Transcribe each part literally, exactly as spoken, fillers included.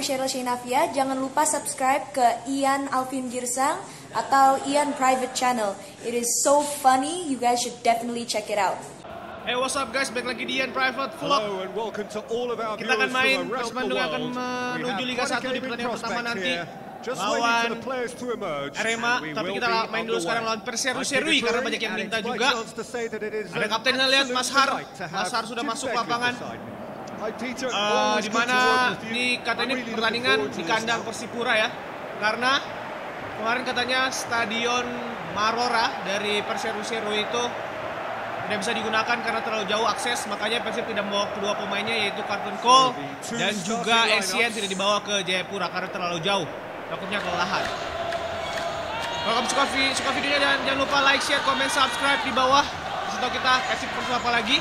aku Cheryl Shenavia. Jangan lupa subscribe ke Ian Alvin Girsang atau Ian Private Channel. It is so funny. You guys should definitely check it out. Hey, what's up guys? Balik lagi di Ian Private Vlog. Kita akan main, Persib Bandung akan menuju Liga satu di pertandingan pertama nanti. Lawan Arema, tapi kita main dulu sekarang lawan Perseru Serui karena banyak yang minta juga. Ada kaptennya, lihat Mas Har. Mas Har sudah masuk lapangan. Uh, di mana ini katanya pertandingan di kandang Persipura ya. Karena kemarin katanya Stadion Marora dari Perseru Serui itu tidak bisa digunakan karena terlalu jauh akses, makanya Persib tidak membawa kedua pemainnya yaitu Carlton Cole dan juga Essien tidak dibawa ke Jayapura karena terlalu jauh. Takutnya kelelahan. Kalau kamu suka, suka videonya dan jangan lupa like, share, komen, subscribe di bawah. Kasih tahu kita Persib perlu apa lagi.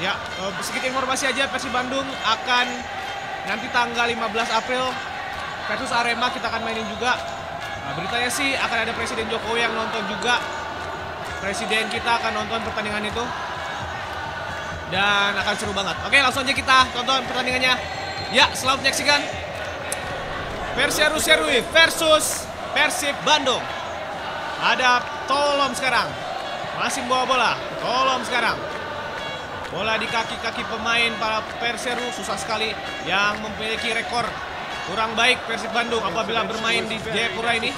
Ya, sedikit informasi aja, Persib Bandung akan nanti tanggal lima belas April versus Arema kita akan mainin juga. Nah, beritanya sih akan ada Presiden Jokowi yang nonton juga. Presiden kita akan nonton pertandingan itu dan akan seru banget. Oke, langsung aja kita tonton pertandingannya. Ya, selamat menyaksikan. Perseru Serui versus Persib Bandung. Ada Tolom sekarang. Masih bawa bola. Tolom sekarang. Bola di kaki-kaki pemain para Perseru susah sekali yang memiliki rekor kurang baik Persib Bandung apabila bermain di Jayapura ini.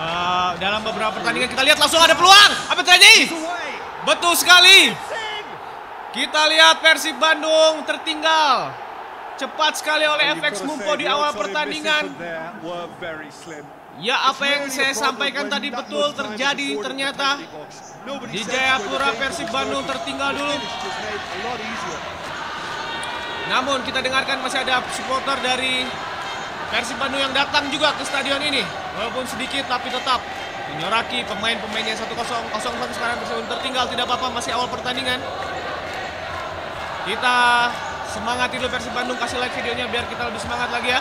Uh, dalam beberapa pertandingan kita lihat langsung ada peluang. Apa terjadi? Betul sekali. Kita lihat Persib Bandung tertinggal cepat sekali oleh F X Mumpo di awal pertandingan. Ya, apa yang saya sampaikan tadi betul terjadi ternyata. Di Jayapura Persib Bandung tertinggal dulu. Namun kita dengarkan masih ada supporter dari Persib Bandung yang datang juga ke stadion ini. Walaupun sedikit tapi tetap menyoraki pemain-pemainnya. Satu kosong sekarang Persib tertinggal, tidak apa-apa, masih awal pertandingan. Kita semangati dulu Persib Bandung, kasih like videonya biar kita lebih semangat lagi ya.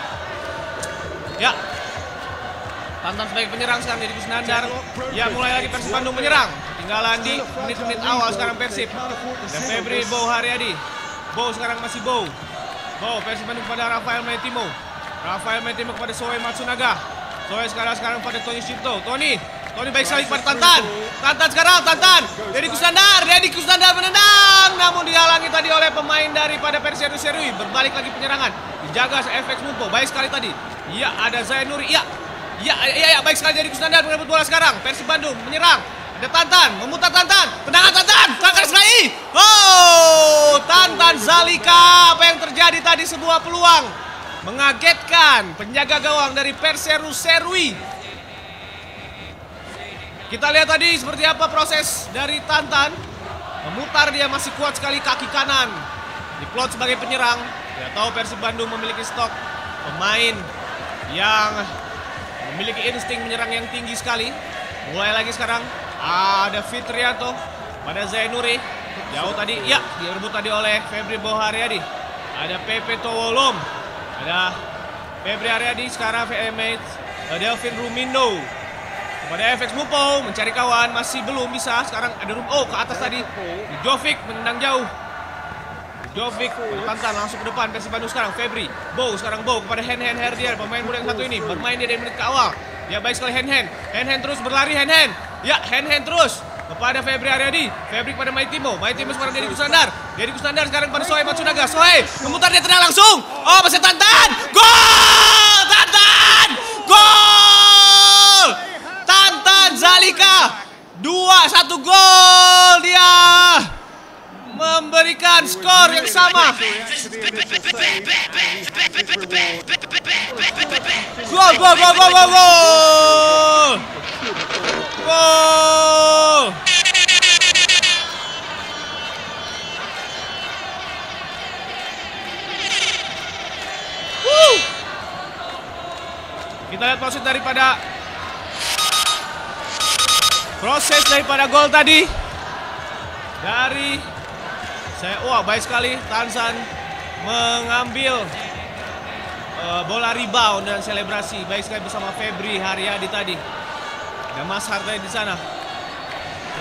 Ya, Tantan sebagai penyerang sekarang, Dedi Kusnandar. Ya, mulai lagi Persib Bandung menyerang. Ketinggalan di menit-menit awal sekarang Persib. Dan Febri Boharyadi. Bow sekarang masih Bow. Bow Persib Bandung kepada Rafael Maitimo. Rafael Maitimo kepada Soe Matsunaga. Soe sekarang sekarang pada Tony Sipto. Tony, Tony baik sekali kepada Tantan. Tantan sekarang, Tantan. Dedi Kusnandar, Dedi Kusnandar menendang. Namun dihalangi tadi oleh pemain daripada Perseru Serui. Berbalik lagi penyerangan. Dijaga F X Mumpo. Baik sekali tadi. Iya, ada Zainuri. Iya, iya, iya, ya, baik sekali Dedi Kusnandar merebut bola sekarang. Persib Bandung menyerang. Ada Tantan, memutar Tantan. Tendangan Tantan, tangkap sekali. Oh, Tantan Zalika. Apa yang terjadi tadi? Sebuah peluang mengagetkan penjaga gawang dari Perseru Serui. Kita lihat tadi seperti apa proses dari Tantan. Memutar, dia masih kuat sekali kaki kanan. Diplot sebagai penyerang. Kita tahu Persib Bandung memiliki stok pemain yang memiliki insting menyerang yang tinggi sekali. Mulai lagi sekarang. Ada Fitrianto pada Zainuri. Jauh tadi. Ya, direbut tadi oleh Febri Boharyadi. Ada Pepe Towolom. Ada Febri Haryadi. Sekarang V M H Delvin Rumindo. Kepada F X Mumpo, mencari kawan, masih belum bisa. Sekarang ada room, oh ke atas tadi. Jovic menendang jauh. Jovic Tantan langsung ke depan Persib Bandung sekarang. Febri Bow sekarang, Bow kepada Hen Hen Herdier, pemain muda yang satu ini. Bermain dia dari menit ke awal. Ya, baik sekali Hen Hen. Hen Hen terus berlari Hen Hen. Ya, Hen Hen terus kepada Febri Haryadi. Febri kepada Maitimo. Maitimo sekarang Dedi Kusnandar. Dedi Kusnandar sekarang pada Soe Matsunaga. Soe memutar, dia tenang langsung. Oh, masih Tantan. Gol! Tantan! Gol! Tantan Zalika. dua satu gol dia. Memberikan skor yang sama. Gol, gol, gol, gol, gol, gol. Gol. Woo. Kita lihat proses daripada proses daripada gol tadi dari saya. Wah, baik sekali Tansan mengambil uh, bola rebound dan selebrasi. Baik sekali bersama Febri Haryadi tadi. Ada Mas Harta di sana.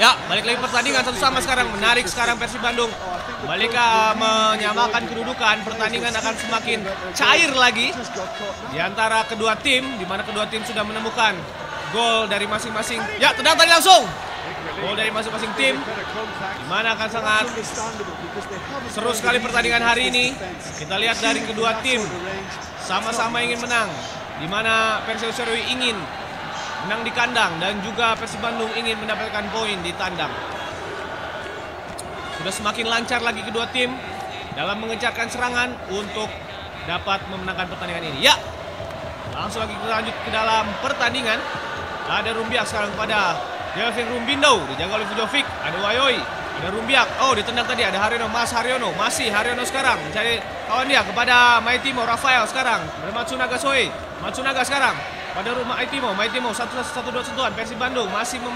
Ya, balik lagi pertandingan satu sama sekarang. Menarik sekarang Persib Bandung. Malika menyamakan kedudukan, pertandingan akan semakin cair lagi di antara kedua tim, di mana kedua tim sudah menemukan gol dari masing-masing. Ya, tendang tadi langsung. Gol dari masing-masing tim, di mana akan sangat seru sekali pertandingan hari ini. Kita lihat dari kedua tim sama-sama ingin menang, di mana Perseru Serui ingin menang di kandang dan juga Persib Bandung ingin mendapatkan poin di tandang. Sudah semakin lancar lagi kedua tim dalam mengejarkan serangan untuk dapat memenangkan pertandingan ini. Ya, langsung lagi kita lanjut ke dalam pertandingan. Ada Rumbiak sekarang pada Delvin Rumbindo, dijaga oleh Jovic. Ada Wayoi, ada Rumbiak. Oh, ditendang tadi ada Haryono, Mas Haryono. Masih Haryono sekarang mencari kawan dia kepada Maitimo. Rafael sekarang ada Matsunaga Shohei. Matsunaga sekarang pada rumah Maitimo. Maitimo satu satu dua sentuhan. Persib Bandung masih mem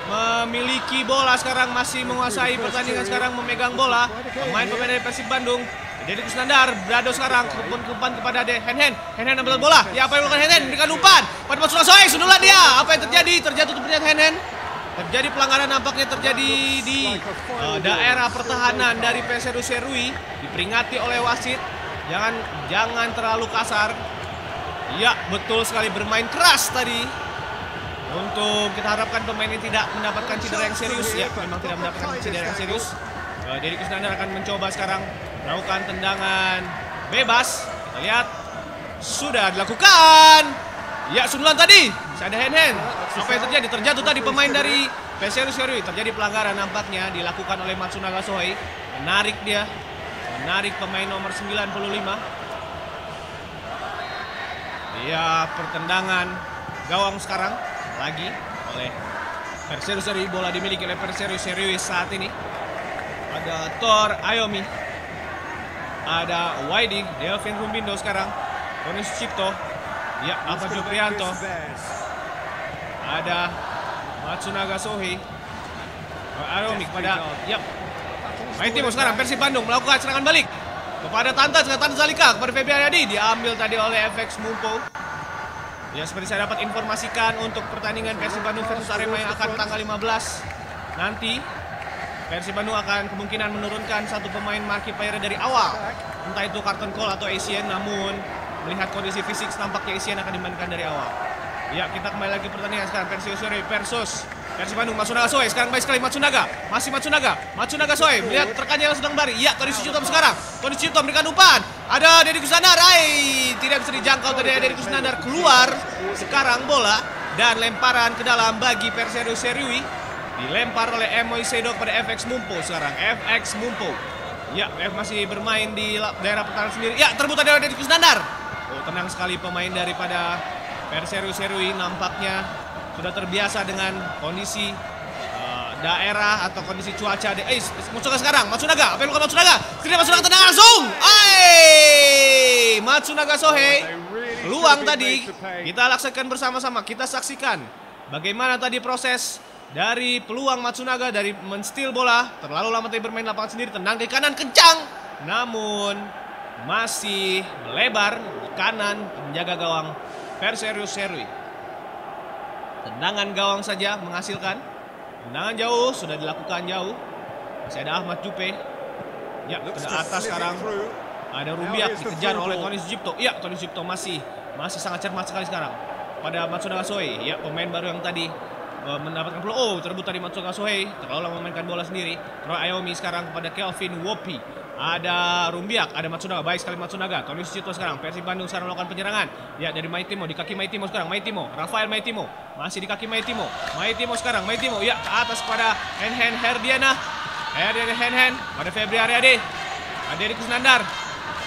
memiliki bola sekarang, masih menguasai pertandingan sekarang, memegang bola. Pemain-pemain dari Persib Bandung. Dedi Kusnandar, Brado sekarang umpan kepada de Hen Hen. Hen Hen ambil bola. Ya, apa yang dilakukan Hen Hen? Berikan umpan. Pada Matsunaga Shohei, sundulan dia. Apa yang terjadi? Terjatuh terpenjat Hen Hen. Terjadi pelanggaran, nampaknya terjadi di uh, daerah pertahanan dari Perseru Serui. Diperingati oleh wasit. Jangan jangan terlalu kasar. Ya, betul sekali, bermain keras tadi. Untuk kita harapkan pemain ini tidak mendapatkan cedera yang serius. Ya, memang tidak mendapatkan cedera yang serius. Uh, Dedi Kusnandar akan mencoba sekarang melakukan tendangan bebas. Kita lihat, sudah dilakukan. Ya, sundulan tadi ada Hen Hen. Apa yang terjadi? Terjatuh tadi pemain dari Perseru Serui. Terjadi pelanggaran nampaknya dilakukan oleh Matsunaga Shohei. Menarik dia, menarik pemain nomor sembilan puluh lima. Ya, pertendangan gawang sekarang lagi oleh Perseru Serui. Bola dimiliki oleh Perseru Serui saat ini. Ada Thor Ayomi, ada Widing, Delvin Rumbindo sekarang, Tony Sipto, ya, Alfa Joprianto, ada Matsunaga Shohei, Aromi kepada, ya, Maitimo sekarang. Persib Bandung melakukan serangan balik kepada Tantan, Tantan Zalika kepada Febri Boharyadi, diambil tadi oleh F X Mumpo. Ya, seperti saya dapat informasikan untuk pertandingan Persib Bandung versus Arema yang akan tanggal lima belas nanti. Persib Bandung akan kemungkinan menurunkan satu pemain marquee player dari awal, entah itu Carton Cole atau Asian, namun melihat kondisi fisik nampaknya Asian akan dimainkan dari awal. Ya, kita kembali lagi pertandingan sekarang. Persib Serui versus Persib Bandung. Matsunaga Shohei sekarang baik sekali. Matsunaga, masih Matsunaga, Matsunaga Shohei melihat rekannya yang sedang lari. Ya, Tony Sipto sekarang, Tony Sipto memberikan umpan. Ada Dedi Kusnandar, ai tidak bisa dijangkau tadi. Dedi Kusnandar keluar sekarang bola dan lemparan ke dalam bagi Persib Serui. Dilempar oleh Emoy Sedok pada F X Mumpo sekarang. F X Mumpo, ya, F masih bermain di daerah pertahanan sendiri. Ya, terbuka dari Dedi Kusnandar. Oh, tenang sekali pemain daripada Perseru Serui, nampaknya sudah terbiasa dengan kondisi uh, daerah atau kondisi cuaca. De eh, Matsunaga sekarang. Matsunaga, apa yang lakukan Matsunaga? Tidak, Matsunaga tenang langsung. Ay, Matsunaga Shohei, peluang tadi kita laksanakan bersama-sama. Kita saksikan bagaimana tadi proses dari peluang Matsunaga dari men-steal bola. Terlalu lama tadi bermain lapangan sendiri. Tendang ke kanan kencang, namun masih melebar ke kanan penjaga gawang Perseru Serui. Tendangan gawang saja menghasilkan. Tendangan jauh sudah dilakukan jauh. Masih ada Ahmad Jupe. Ya, ke atas sekarang. Ada Rumbiak dikejar oleh Tony Sipto. Ya, Tony Sipto masih masih sangat cermat sekali sekarang pada Matsunaga Shohei. Ya, pemain baru yang tadi mendapatkan bola. Oh, terebut tadi Matsunaga Shohei, terlalu lama memainkan bola sendiri. Terus Ayomi sekarang kepada Kelvin Wopi. Ada Rumbiak, ada Matsunaga, baik sekali Matsunaga. Tony Sipto sekarang. Persib Bandung sekarang melakukan penyerangan. Ya, dari Maitimo, di kaki Maitimo sekarang. Maitimo, Rafael Maitimo, masih di kaki Maitimo. Maitimo sekarang, Maitimo, ya, ke atas pada Hen Hen Herdiana. Herdiana Hen Hen pada Febri Boharyadi. Ada Dedi Kusnandar.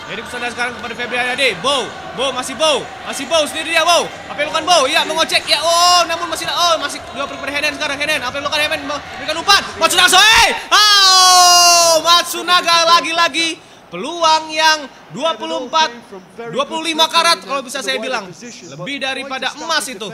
Dedi Kusnandar sekarang kepada Febri Boharyadi. Bow, Bow masih Bow, masih Bow sendiri dia Bow. Apa yang lakukan Bow? Ya, mengocek. Ya, oh, namun masih oh masih dua per Hen Hen sekarang. Hen Hen, apa yang lakukan Hen Hen? Berikan umpan. Matsunaga Shohei. Oh, Matsunaga lagi-lagi peluang yang dua puluh empat, dua puluh lima karat kalau bisa saya bilang. Lebih daripada emas itu.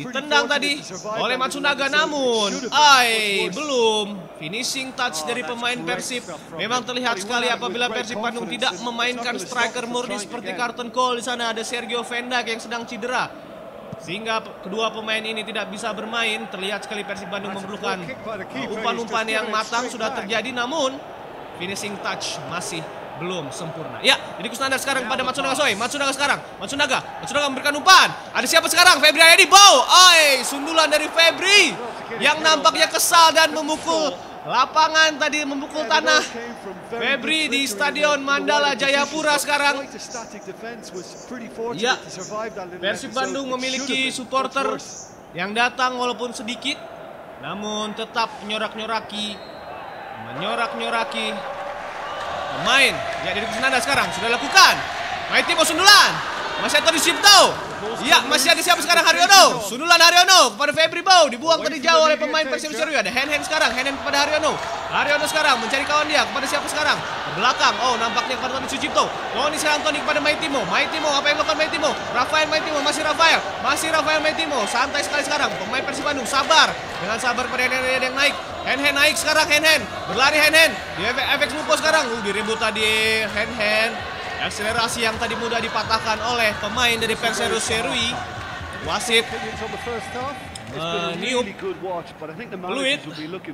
Ditendang tadi oleh Matsunaga, namun ai belum. Finishing touch dari pemain Persib. Memang terlihat sekali apabila Persib Bandung tidak memainkan striker murni seperti Carton Cole. Di sana ada Sergio van Dijk yang sedang cedera, sehingga kedua pemain ini tidak bisa bermain. Terlihat sekali Persib Bandung memerlukan umpan-umpan yang matang sudah terjadi, namun finishing touch masih belum sempurna. Ya, jadi Kusnandar sekarang pada Matsunaga Shohei. Matsunaga sekarang. Matsunaga. Matsunaga memberikan umpan. Ada siapa sekarang? Febri Boharyadi. Bow. Oi, sundulan dari Febri yang nampaknya kesal dan memukul lapangan tadi, memukul tanah. Febri di Stadion Mandala Jayapura sekarang. Ya, Persib Bandung memiliki supporter yang datang walaupun sedikit, namun tetap menyorak-nyoraki, menyorak-nyoraki pemain. Ya, Dedi Kusnandar sekarang sudah lakukan. Maitimo sundulan. Masih Tony Sipto. Ya, masih ada siapa sekarang? Haryono. Sundulan Haryono kepada Febri Bow. Dibuang tadi jauh oleh pemain Perseru Serui. Ada Hen Hen sekarang. Hen Hen kepada Haryono. Haryono sekarang mencari kawan dia. Kepada siapa sekarang? Ke belakang. Oh, nampaknya kepada Tony Sipto. Tony sekarang Tony kepada Maitimo. Maitimo apa yang melakukan Maitimo? Rafael Maitimo. Masih Rafael. Masih Rafael Maitimo. Santai sekali sekarang. Pemain Persib Bandung sabar. Dengan sabar pada Hen Hen yang naik. Hen Hen naik sekarang. Hen Hen berlari. Hen Hen di F X Mumpo sekarang. Uh, diribut tadi Hen Hen. Akselerasi yang tadi mudah dipatahkan oleh pemain dari Perseru Serui. Wasit meniup peluit.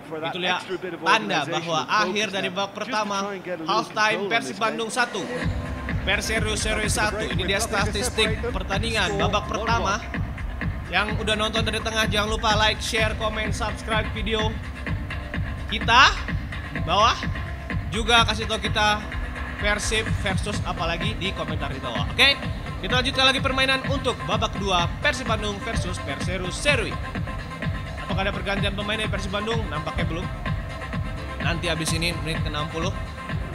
Itulah tanda bahwa akhir dari babak pertama, half time Persib Bandung satu, Perseru Serui satu. Ini dia statistik pertandingan babak pertama. Yang udah nonton dari tengah, jangan lupa like, share, komen, subscribe video kita di bawah. Juga kasih tahu kita Persib versus apalagi di komentar di bawah. Oke, kita lanjutkan lagi permainan untuk babak kedua, Persib Bandung versus Perseru Serui. Apakah ada pergantian pemain dari Persib Bandung? Nampaknya belum. Nanti habis ini menit ke enam puluh.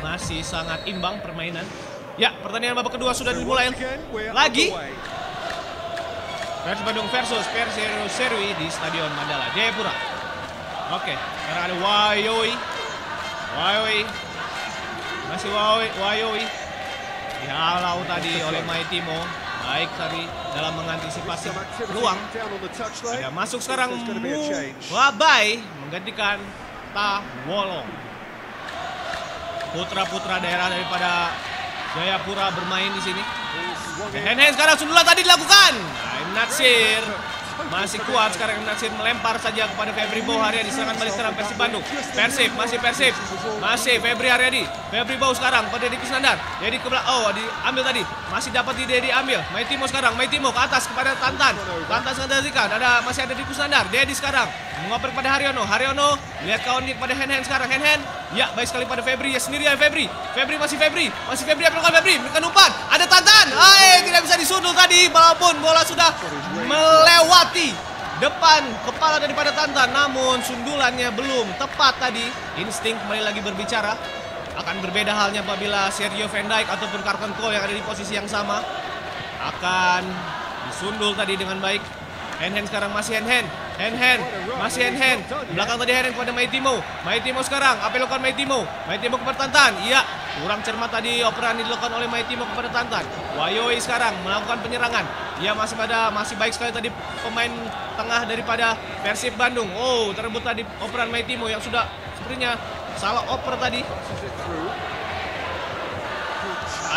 Masih sangat imbang permainan. Ya, pertandingan babak kedua sudah dimulai lagi. Persib Bandung versus Perseru Serui di Stadion Mandala Jayapura. Oke, sekarang ada Wayoi. Wayoi. Masih Wayoi. Wayoi. Dihalau tadi oleh Maitimo. Baik tadi dalam mengantisipasi peluang. Ada masuk sekarang Muwabai menggantikan Ta Wolong. Putra-putra daerah daripada Jayapura bermain di sini. Hen Hen sekarang sundulan tadi dilakukan. Natsir masih kuat sekarang. Natsir melempar saja kepada Febri Boharyadi. Serangan balik serang Persib Bandung. Persib masih Persib masih Febri Boharyadi. Febri Bow sekarang pada Dedi Kusnandar. Dedi ke belakang. Oh, diambil tadi. Masih dapat di Dedi ambil. Maitimo sekarang. Maitimo ke atas kepada Tantan. Tantan Zalika. Ada masih ada Dedi Kusnandar. Dedi sekarang mengoper kepada Haryono. Haryono lihat kawan dia kepada Hen Hen sekarang. Hen Hen. Ya, baik sekali pada Febri. Ya, sendirian Febri. Febri masih Febri. Masih Febri yang melakukan Febri. Mereka umpan. Ada Tantan. Hai, tidak bisa disundul tadi. Walaupun bola sudah melewati depan kepala daripada Tantan. Namun sundulannya belum tepat tadi. Insting kembali lagi berbicara. Akan berbeda halnya apabila Sergio van Dijk ataupun Carlton Cole yang ada di posisi yang sama. Akan disundul tadi dengan baik. Hen Hen sekarang masih Hen Hen. Hen Hen, masih Hen Hen. Belakang tadi Hen Hen kepada Maitimo. Maitimo sekarang, apa yang dilakukan Maitimo? Maitimo kepada Tantan. Iya, kurang cermat tadi operan dilakukan oleh Maitimo kepada Tantan. Wayoi sekarang melakukan penyerangan. Iya, masih pada masih baik sekali tadi pemain tengah daripada Persib Bandung. Oh, terebut tadi operan Maitimo yang sudah sepertinya salah oper tadi.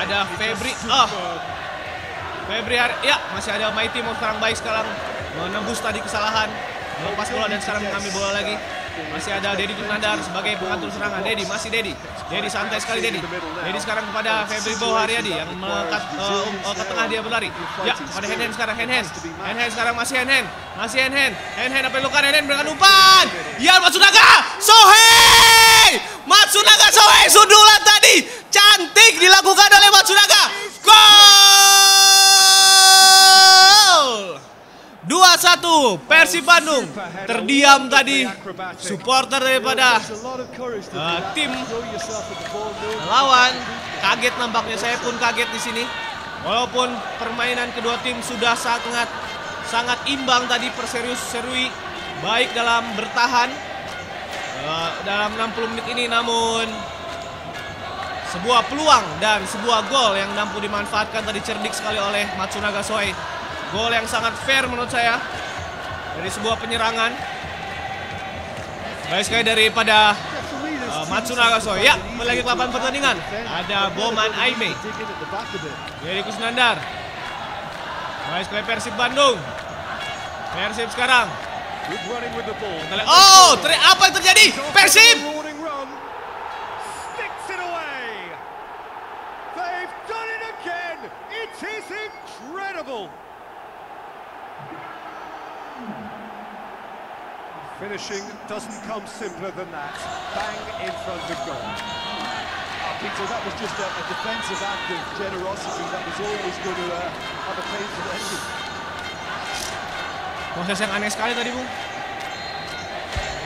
Ada Febri. Oh. Febri, ya, masih ada Maitimo sekarang baik sekarang. Menembus tadi kesalahan, melepas bola dan sekarang mengambil bola lagi. Masih ada Dedi Kusnandar sebagai pengatur serangan. Dedi masih Dedi. Dedi santai sekali Dedi. Dedi sekarang kepada Febri Boharyadi yang melekat uh, uh, ke tengah dia berlari. Ya, pada Hen Hen sekarang Hen Hen. Hen Hen sekarang masih Hen Hen. Masih Hen Hen. Hen Hen apa yang dilakukan Hen Hen? Berikan umpan. Ian Matsunaga Shohei. Matsunaga Shohei sundulan tadi cantik dilakukan oleh Matsunaga. Gol! dua satu Persib Bandung. Terdiam tadi supporter daripada uh, tim lawan. Kaget nampaknya, saya pun kaget di sini. Walaupun permainan kedua tim sudah sangat sangat imbang tadi, Perseru Serui baik dalam bertahan uh, dalam enam puluh menit ini, namun sebuah peluang dan sebuah gol yang mampu dimanfaatkan tadi cerdik sekali oleh Matsunaga Shohei. Gol yang sangat fair menurut saya dari sebuah penyerangan. Baik sekali daripada uh, Matsunaga Shohei. Ya, kembali lagi ke lapangan pertandingan. Ada Boman Aime. Dedi Kusnandar. Baik sekali Persib Bandung. Persib sekarang. Oh, apa yang terjadi? Persib! It is incredible. Finishing doesn't come simpler than that. Bang in front of goal. Oh, Peter, that was just a, a defensive act of generosity that was always going to uh, have a painful ending. Proses yang aneh sekali tadi, Bung.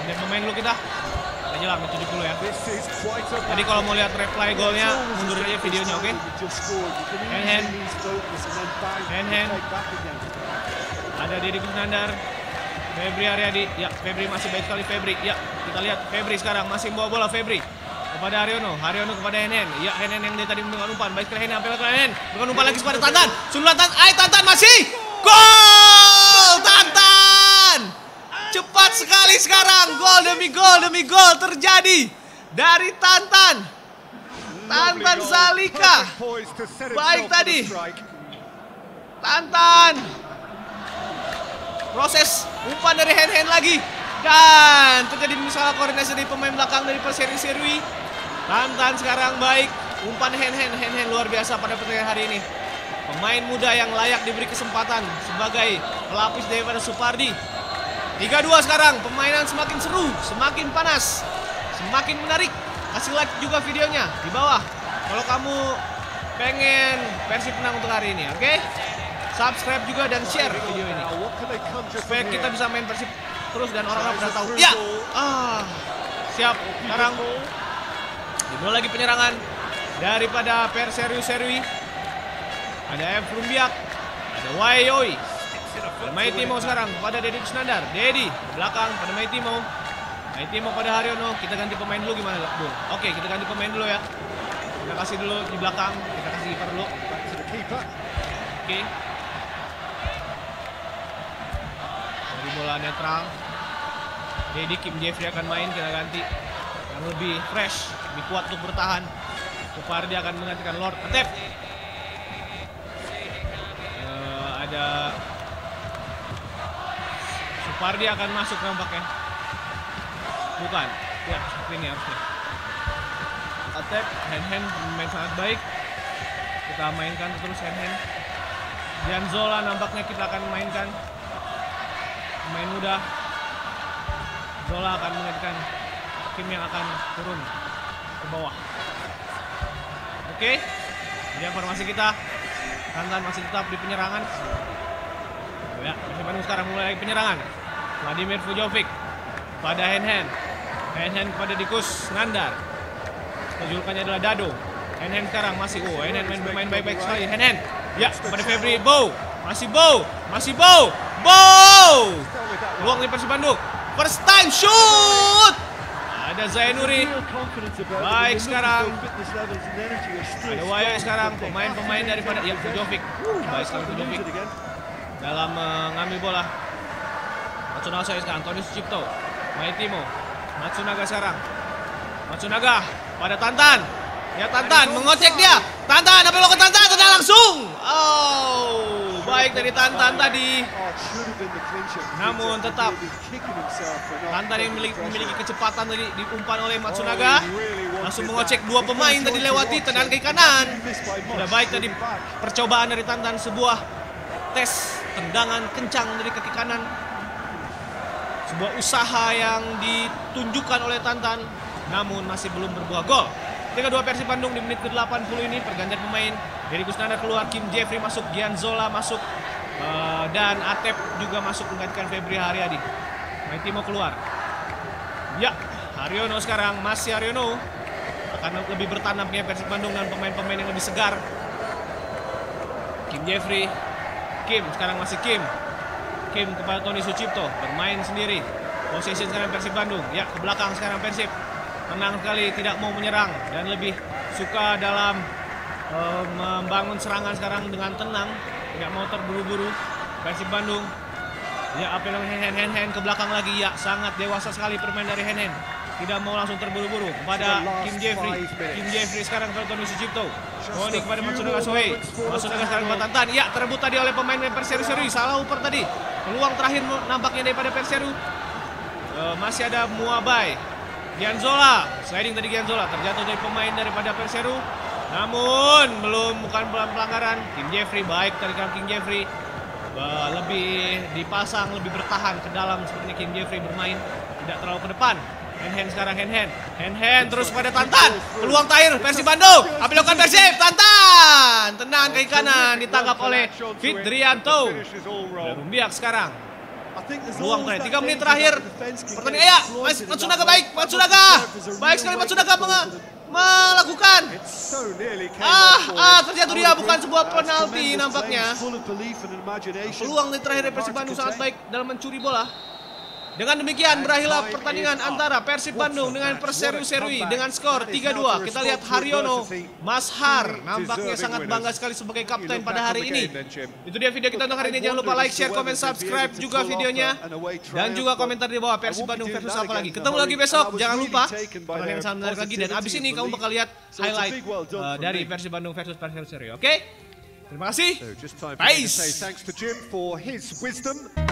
Ambil pemain dulu kita. Aja lah, menit tujuh puluh ya. Jadi kalau mau lihat replay golnya, mundur aja videonya, oke? Okay? Hen Hen. Hen Hen. Ada Dedi Kusnandar. Febri Boharyadi, ya Febri masih baik sekali Febri, ya kita lihat Febri sekarang masih bawa bola Febri kepada Haryono, Haryono kepada Hen Hen, ya Hen Hen yang dia tadi mendengar umpan, baik sekali Hen Hen, apel ke Hen Hen, bukan umpan lagi kepada Tantan, sundulan Tantan, ay Tantan masih, gol Tantan, cepat sekali sekarang, gol demi gol demi gol terjadi dari Tantan, Tantan Zalika, baik tadi, Tantan. Proses umpan dari Hen Hen lagi dan terjadi misalnya koordinasi dari pemain belakang dari Perseru Serui. Tantan sekarang baik umpan Hen Hen Hen Hen luar biasa pada pertandingan hari ini. Pemain muda yang layak diberi kesempatan sebagai pelapis daripada Supardi. tiga dua sekarang, permainan semakin seru, semakin panas, semakin menarik. Kasih like juga videonya di bawah kalau kamu pengen Persib menang untuk hari ini, oke? Okay? Subscribe juga dan share video ini supaya kita bisa main Persib terus dan orang-orang udah tahu. Ya, ah, siap. Sekarang dimulai lagi penyerangan daripada Perseru Serui. Ada Rumbiak, ada Wayoi, ada Maitimo sekarang pada Dedi Kusnandar. Dedi ke belakang pada Maitimo, Maitimo pada Haryono. Kita ganti pemain dulu gimana, Bung? Oke, kita ganti pemain dulu ya. Kita kasih dulu di belakang, kita kasih kiper dulu. Oke. Dari bola netral, jadi Kim Jeffrey akan main, kita ganti yang lebih fresh, lebih kuat untuk bertahan. Supardi akan menggantikan Lord Atep. Uh, ada Supardi akan masuk nampaknya, bukan? Ya, ini harusnya. Atep, Hen Hen main sangat baik. Kita mainkan terus Hen Hen. Gian Zola nampaknya kita akan mainkan. Pemain muda Zola akan mengaitkan Kim yang akan turun ke bawah. Oke, jadi informasi kita Tantan masih tetap di penyerangan. Ya, Persib Bandung sekarang mulai penyerangan. Vladimir Fujovic pada Hen Hen, Hen Hen pada Dedi Kusnandar. Julukannya adalah Dado. Hen Hen sekarang masih oh Hen Hen main main baik-baik sekali Hen Hen. Ya, pada Febri Bow, masih Bow, masih Bow. Bow! Peluang di Persib Bandung. First time shoot! Ada Zainuri. Baik sekarang. Ada Wayoi sekarang. Pemain-pemain daripada ya, Jovic. Baik sekali Jovic. Dalam mengambil uh, bola. Matsunaga Shohei sekarang. Tony Sipto. Maitimo. Matsunaga sekarang. Matsunaga pada Tantan. Ya Tantan mengocek dia. Tantan, apa lo ke Tantan? Tantan langsung. Oh. Baik dari Tantan tadi, namun tetap Tantan yang memiliki, memiliki kecepatan tadi diumpan oleh Matsunaga, langsung mengocek dua pemain tadi lewati tendangan ke kanan. Sudah baik tadi percobaan dari Tantan, sebuah tes tendangan kencang dari kaki kanan, sebuah usaha yang ditunjukkan oleh Tantan, namun masih belum berbuah gol. tiga dua Persib Bandung di menit ke-delapan puluh ini. Pergantian pemain dari Kusnandar keluar, Kim Jeffrey masuk, Gian Zola masuk, uh, dan Atep juga masuk menggantikan Febri Boharyadi. Maitimo keluar. Ya, Haryono sekarang masih Haryono akan lebih bertanamnya Persib Bandung dengan pemain-pemain yang lebih segar. Kim Jeffrey, Kim sekarang masih Kim, Kim kepada Tony Sucipto bermain sendiri. Possession sekarang Persib Bandung. Ya, ke belakang sekarang Persib. Menang sekali, tidak mau menyerang dan lebih suka dalam uh, membangun serangan sekarang dengan tenang, tidak mau terburu-buru. Persib Bandung, ya apel Hen Hen Hen Hen ke belakang lagi, ya sangat dewasa sekali permainan dari Hen Hen, tidak mau langsung terburu-buru kepada Kim Jeffrey. Kim Jeffrey sekarang ke Tony Sipto, Tony kepada Matsunaga Shohei, Matsunaga sekarang ke Tantan, ya terebut tadi oleh pemain Perseru Serui, salah uper tadi, peluang terakhir nampaknya daripada Perseru. Uh, masih ada Muwabai. Gian Zola, sliding tadi Gian Zola, terjatuh dari pemain daripada Perseru. Namun belum bukan pelanggaran. Kim Jeffrey baik tarikan Kim Jeffrey. Lebih dipasang, lebih bertahan ke dalam sepertinya Kim Jeffrey bermain tidak terlalu ke depan. Hen Hen sekarang Hen Hen. Hen Hen terus pada Tantan. Peluang terakhir Persib Bandung. Ambil lakukan Persib. Tantan. Tenang ke kanan ditangkap oleh Fidrianto. Rumbiak sekarang. Peluang terakhir tiga menit terakhir pertandingan. Ya, Matsunaga baik. Matsunaga. Baik sekali Matsunaga melakukan. Ah, ah, terjatuh dia, bukan sebuah penalti nampaknya. Peluang terakhir Persib Bandung sangat baik dalam mencuri bola. Dengan demikian berakhirlah pertandingan antara Persib Bandung dengan Perseru Serui dengan skor tiga dua. Kita lihat Haryono, Mas Har nampaknya sangat bangga sekali sebagai kapten pada hari ini. Itu dia video kita untuk hari ini. Jangan lupa like, share, komen, subscribe juga videonya. Dan juga komentar di bawah Persib Bandung versus apa lagi. Ketemu lagi besok, jangan lupa. Pertandingan sangat menarik lagi dan abis ini kamu bakal lihat highlight uh, dari Persib Bandung versus Perseru Serui. Oke? Okay? Terima kasih. Peace.